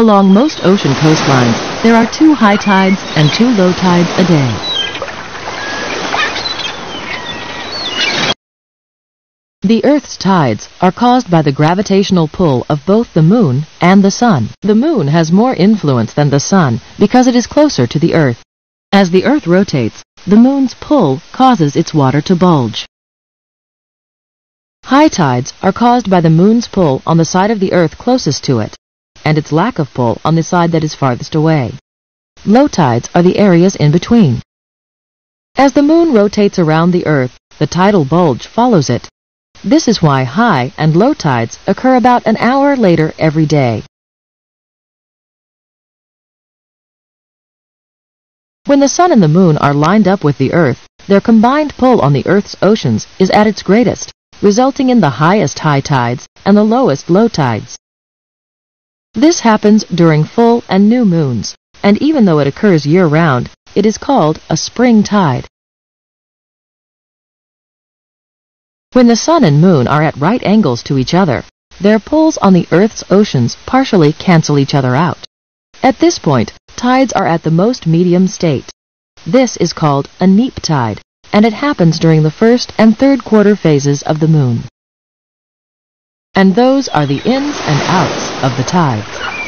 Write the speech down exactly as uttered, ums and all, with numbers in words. Along most ocean coastlines, there are two high tides and two low tides a day. The Earth's tides are caused by the gravitational pull of both the Moon and the Sun. The Moon has more influence than the Sun because it is closer to the Earth. As the Earth rotates, the Moon's pull causes its water to bulge. High tides are caused by the Moon's pull on the side of the Earth closest to it, and its lack of pull on the side that is farthest away. Low tides are the areas in between. As the Moon rotates around the Earth, the tidal bulge follows it. This is why high and low tides occur about an hour later every day. When the Sun and the Moon are lined up with the Earth, their combined pull on the Earth's oceans is at its greatest, resulting in the highest high tides and the lowest low tides. This happens during full and new moons, and even though it occurs year-round, it is called a spring tide. When the Sun and Moon are at right angles to each other, their pulls on the Earth's oceans partially cancel each other out. At this point, tides are at the most medium state. This is called a neap tide, and it happens during the first and third quarter phases of the Moon. And those are the ins and outs of the tides.